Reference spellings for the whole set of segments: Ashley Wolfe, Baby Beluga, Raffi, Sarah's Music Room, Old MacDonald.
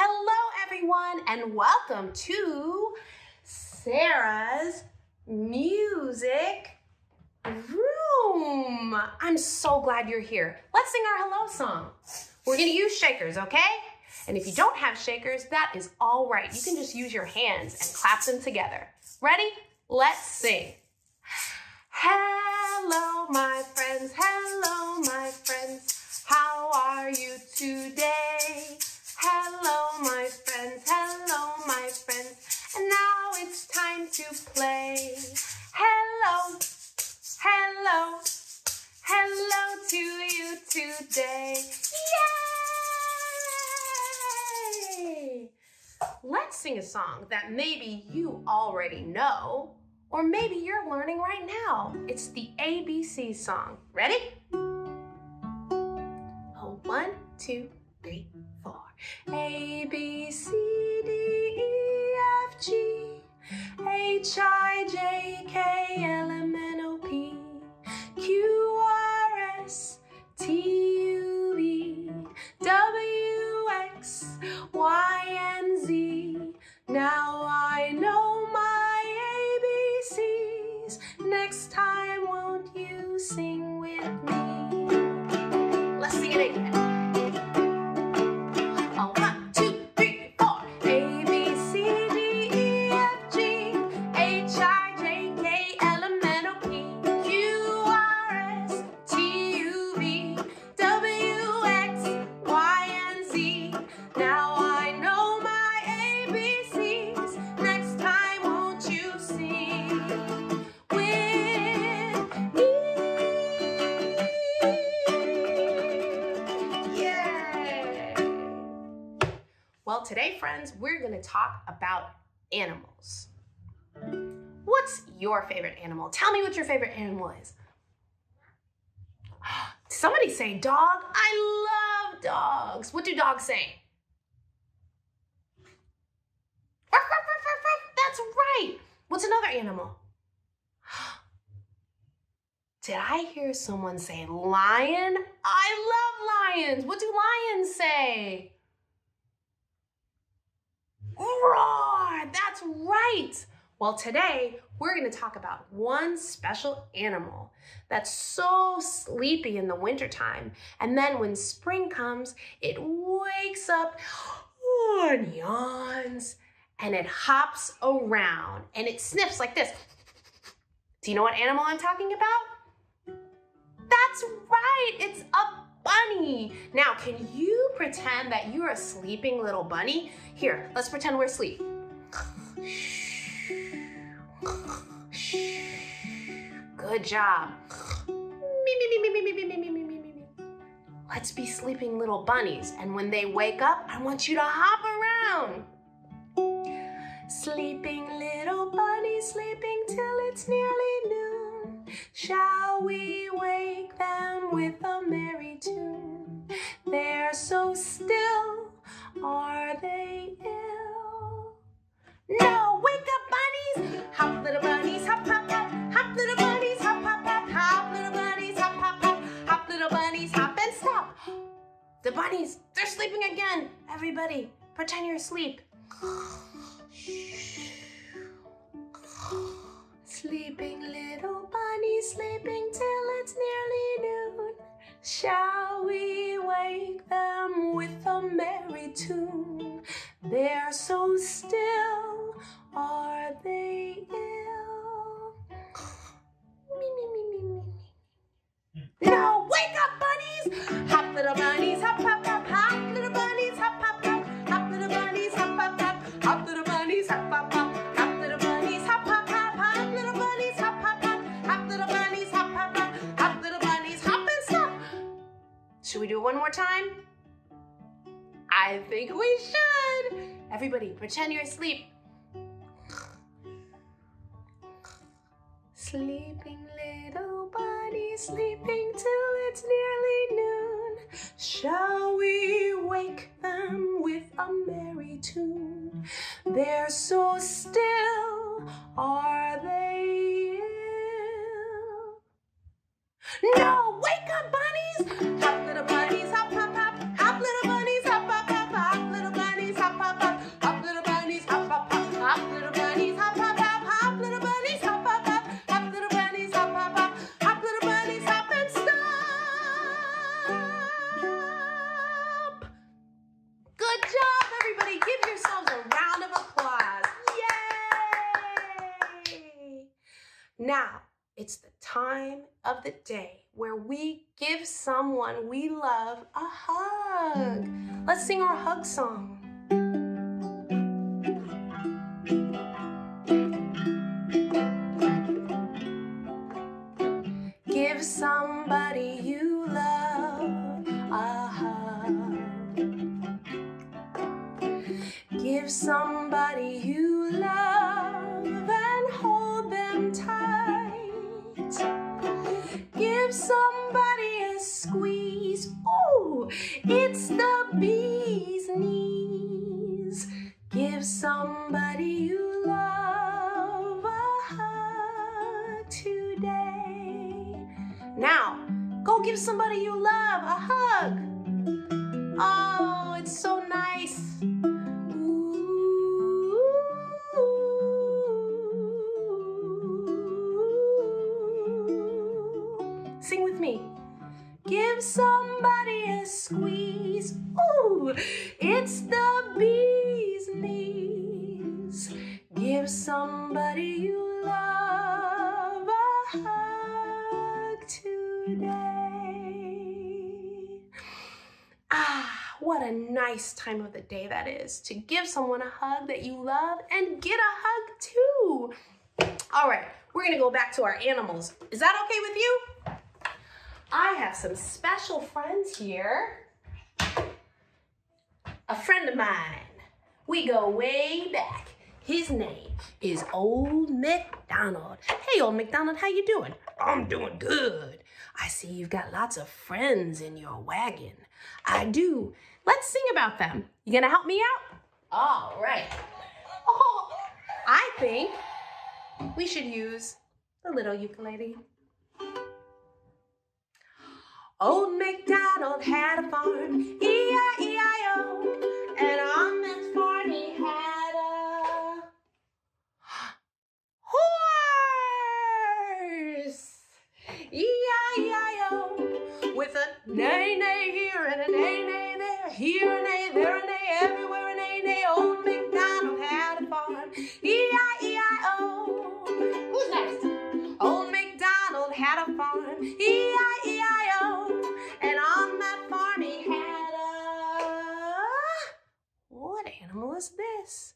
Hello everyone and welcome to Sarah's Music Room. I'm so glad you're here. Let's sing our hello song. We're gonna use shakers, okay? And if you don't have shakers, that is all right. You can just use your hands and clap them together. Ready? Let's sing. Hello my friends, hello my friends. How are you today? Hello my friends, hello my friends, and now it's time to play. Hello, hello, hello to you today. Yay! Let's sing a song that maybe you already know, or maybe you're learning right now. It's the ABC song. Ready? Oh, 1, 2, 3, 4. A, B, C, D, E, F, G, H, I, J, K, L, M, N, O, P, Q, R, S, T, U, V, W, X, Y, and Z. Now I know my ABCs. Next time, won't you sing with me? Let's sing it again. Well, today, friends, we're going to talk about animals. What's your favorite animal? Tell me what your favorite animal is. Somebody say dog. I love dogs. What do dogs say? That's right. What's another animal? Did I hear someone say lion? I love lions. What do lions say? Roar! That's right! Well, today we're going to talk about one special animal that's so sleepy in the wintertime, and then when spring comes, it wakes up and yawns, and it hops around, and it sniffs like this. Do you know what animal I'm talking about? That's right! It's a bunny. Now, can you pretend that you're a sleeping little bunny? Here, let's pretend we're asleep. Good job. Let's be sleeping little bunnies, and when they wake up, I want you to hop around. Sleeping little bunny, sleeping till it's nearly noon. Shall we wake them with a merry tune? They're so still, are they ill? No, wake up bunnies! Hop little bunnies, hop hop hop. Hop little bunnies, hop hop hop. Hop little bunnies, hop hop hop. Hop little bunnies, hop and stop. The bunnies, they're sleeping again. Everybody, pretend you're asleep. Sleeping little bunny, sleeping till it's nearly noon. Shall we wake them with a merry tune? They're so still, are they ill? Me, me, me, me, me, me. No, wake up bunnies! Hop little bunnies, hop, hop, hop, hop little bunnies, hop, hop, hop. Hop little bunnies, hop, hop, hop. Hop little bunnies, hop, hop, hop. Hop little bunnies, hop, hop, hop. Hop little bunnies, hop, hop, hop. Hop little bunnies, hop, hop, hop. Hop little bunnies, hop and stop. Should we do it one more time? I think we should. Everybody, pretend you're asleep. Sleeping little bunny, sleeping till it's nearly noon. Shall we wake them with a merry tune? They're so still, are they ill? No, wake up bunnies! Hop little bunnies, hop, hop, hop. Hop little bunnies, hop, hop, hop. Hop little bunnies, hop, Now, it's the time of the day where we give someone we love a hug. Let's sing our hug song. Give somebody you love a hug. Give somebody you love and hold them tight. Give somebody a squeeze. Oh, it's the bee's knees. Give somebody you love a hug today. Now, go give somebody you love a hug. Oh, it's so nice. Ooh. Sing with me. Give somebody a squeeze. Ooh, it's the bee's knees. Give somebody you love a hug. What a nice time of the day that is, to give someone a hug that you love and get a hug too. All right, we're gonna go back to our animals. Is that okay with you? I have some special friends here. A friend of mine, we go way back. His name is Old MacDonald. Hey, Old MacDonald, how you doing? I'm doing good. I see you've got lots of friends in your wagon. I do. Let's sing about them. You gonna help me out? All right. Oh, I think we should use the little ukulele. Old MacDonald had a farm, E-I-E-I-O, and on this farm he had a horse. E-I-E-I-O, with a nay-nay here and a nay-nay there, here and a there and a everywhere and a nay. Old MacDonald had a farm, E-I-E-I-O. Who's next? Old MacDonald had a farm, E-I-E-I-O, and on that farm he had a... What animal is this?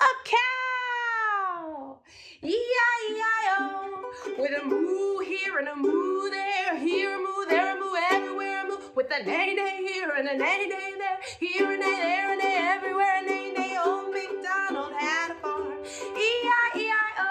A cow! E-I-E-I-O, with a moo here and a moo there, here a moo, there a moo, everywhere a moo, with a nay-nay here and a nay-nay there, here and a there and a everywhere a nay-nay. Old MacDonald had a farm, E-I-E-I-O.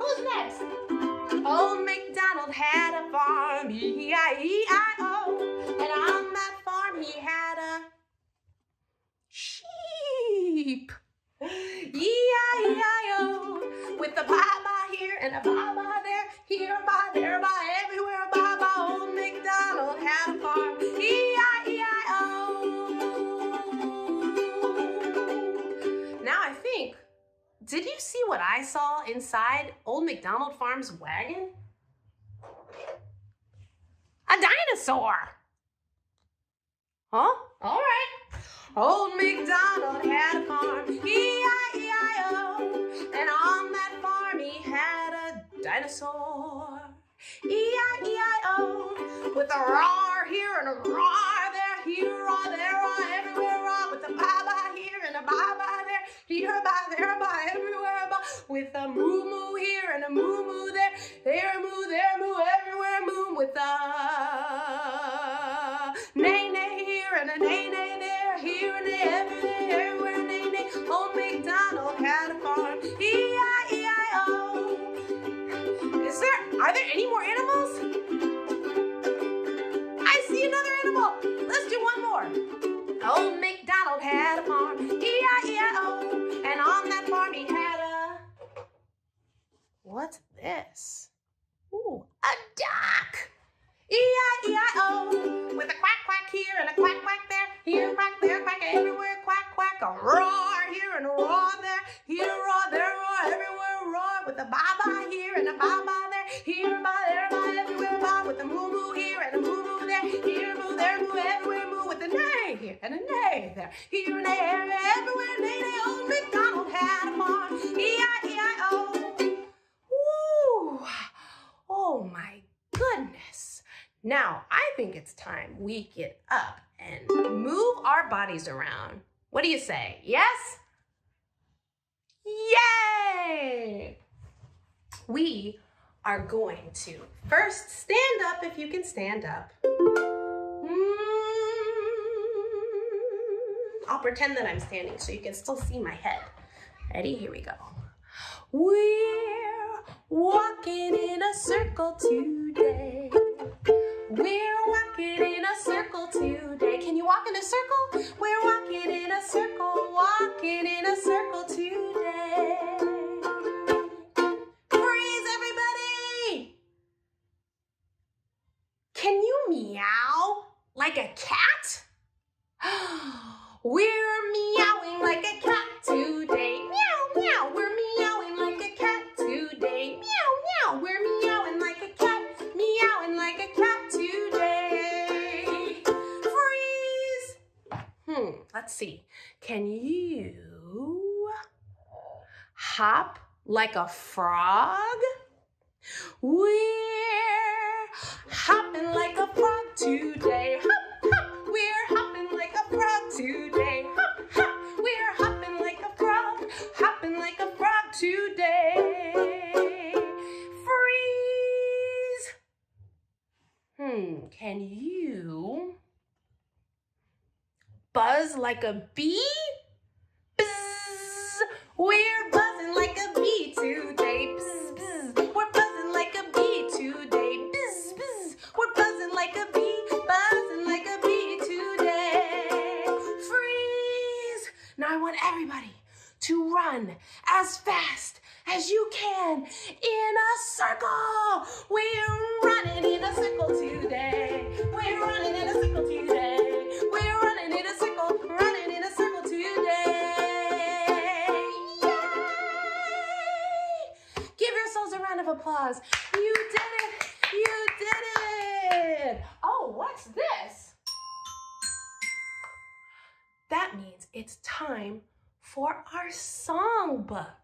Who's next? Old MacDonald had a farm, E-I-E-I-O, and on that farm he had a sheep. E-I-E-I-O, with a baa-baa here and a baa-baa there, here a baa, there a baa, everywhere a baa-baa. Old MacDonald had a farm, E-I-E-I-O. Now I think, did you see what I saw inside Old MacDonald Farm's wagon? A dinosaur! Huh? All right. Old MacDonald had a farm, E-I-E-I-O, and on that farm he had a dinosaur, E-I-E-I-O, with a roar here and a roar there, here a there a everywhere a, with a baa-baa here and a baa-baa there, here a baa, there a baa, everywhere a baa, with a moo-moo here and a moo-moo there, there a moo, everywhere a moo, with a nay-nay here and a nay-nay. Here and there, everywhere, nay, nay. Old MacDonald had a farm, E-I-E-I-O. Are there any more animals? I see another animal. Let's do one more. Old MacDonald had a farm, E-I-E-I-O, and on that farm he had a... What's this? Ooh, a duck. E-I-E-I-O, with a quack quack here and a quack quack there, quack everywhere, quack quack, a roar here and a roar there, here roar, there roar, everywhere roar, with a baa-baa here and a baa-baa there, here baa, there baa, everywhere baa, with a moo-moo here and a moo-moo there, here moo, there moo, everywhere moo, with a nay here and a nay there, here and a nay, everywhere nay-nay. Old MacDonald had a farm, E-I-E-I-O. Woo! Now, I think it's time we get up and move our bodies around. What do you say? Yes? Yay! We are going to first stand up if you can stand up. I'll pretend that I'm standing so you can still see my head. Ready? Here we go. We're walking in a circle today. We're walking in a circle today. Can you walk in a circle? We're walking in a circle, walking in a circle today. Freeze, everybody! Can you meow like a cat? We're meowing like a cat today. Meow, meow. We're meowing like a cat today. Meow, meow. We're meowing like a cat. Meowing like a cat today. Freeze. Let's see. Can you hop like a frog? We're hopping like a frog today. Hop. Today, hop, hop, we're hopping like a frog today. Freeze! Can you buzz like a bee? Buzz! We're buzzing like a bee today. Buzz, buzz. We're buzzing like a bee today. Buzz, buzz. We're buzzing like a bee. Buzzing like a bee today. Now I want everybody to run as fast as you can in a circle. We're running in a circle today. We're running in a circle today. We're running in a circle today. Yay! Give yourselves a round of applause. You did it. You did it. Oh, what's this? That means it's time for our songbook.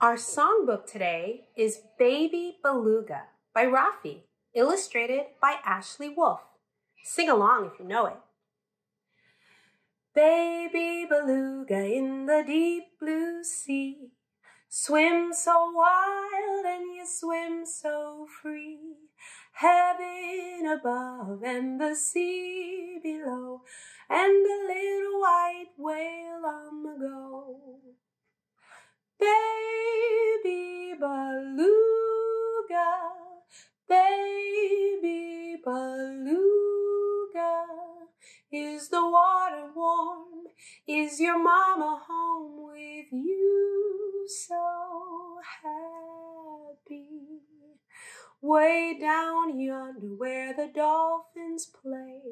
Our songbook today is Baby Beluga by Raffi, illustrated by Ashley Wolfe. Sing along if you know it. Baby beluga in the deep blue sea, swim so wild and you swim so free. Heaven above and the sea below, and a little white whale on the go. Baby beluga, is the water warm? Is your mama home with you? So happy. Way down yonder where the dolphins play,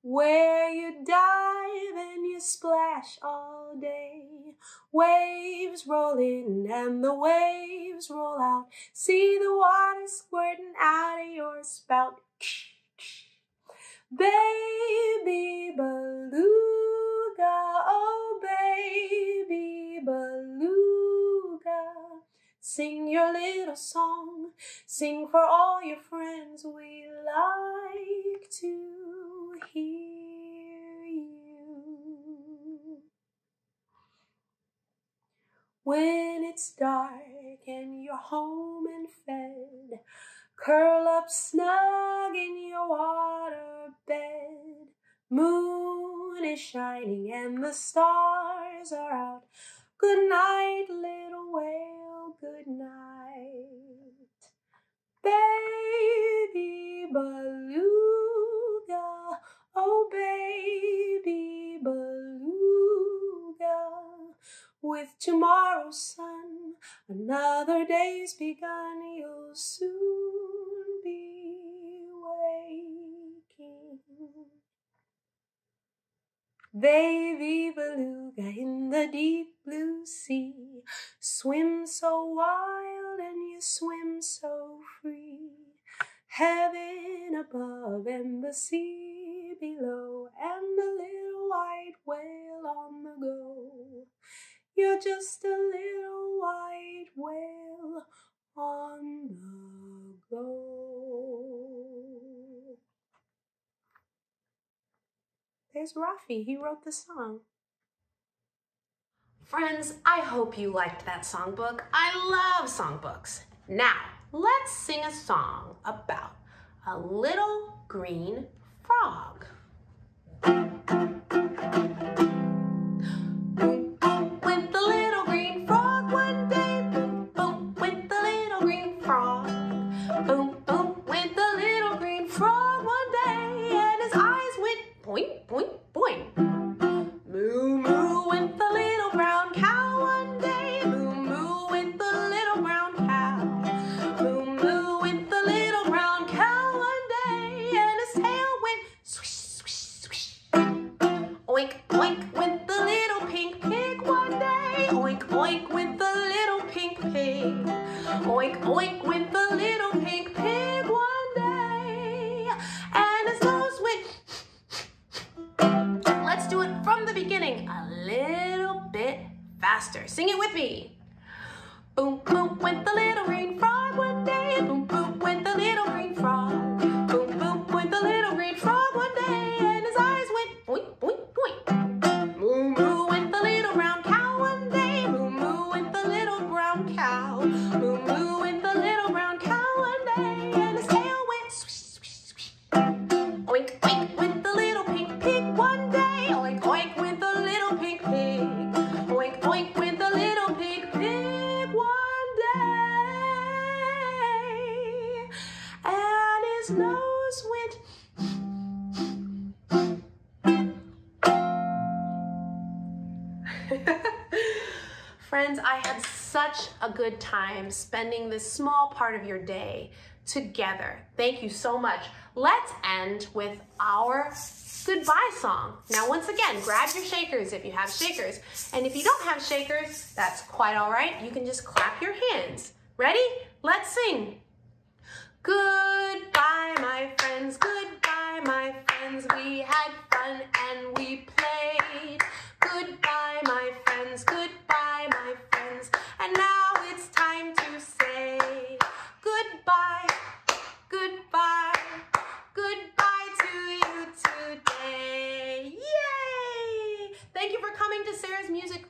where you dive and you splash all day. Waves roll in and the waves roll out. See the water squirting out of your spout. Baby beluga, oh baby beluga, sing your little song, sing for all your friends. We like to hear you. When it's dark and you're home and fed, curl up snug in your water bed. Moon is shining and the stars are out. Good night, little whale. Good night. Baby beluga, oh baby beluga, with tomorrow's sun, another day's begun. You'll soon be waking. Baby beluga in the deep blue sea, swim so wild and you swim so free. Heaven above and the sea below, and a little white whale on the go. You're just a little white whale on the go. is Raffi. He wrote the song. Friends, I hope you liked that songbook. I love songbooks. Now, let's sing a song about a little green frog. Sing it with me. Boom, boom, went the little green frog one day. Boom, boom, went the little green frog. Boom, boom, went the little green frog one day. And his eyes went boink, boink, boink. Moo, moo, went the little brown cow one day. Moo, moo, went the little brown cow. Moo, moo, went the little brown cow one day. And his tail went swish, swish, swish. Oink, oink, went the little pink pig one day. Oink, oink, went the little pink pig. Oink, oink, went the little pig pig one day, and his nose went. Friends, I had such a good time spending this small part of your day together. Thank you so much. Let's end with our goodbye song. Now, once again, grab your shakers if you have shakers. And if you don't have shakers, that's quite all right. You can just clap your hands. Ready? Let's sing. Goodbye, my friends. Goodbye, my friends. We had fun and we played. Goodbye, my friends. Goodbye, my friends. And now it's time to say goodbye. Goodbye, goodbye to you today. Yay! Thank you for coming to Sarah's Music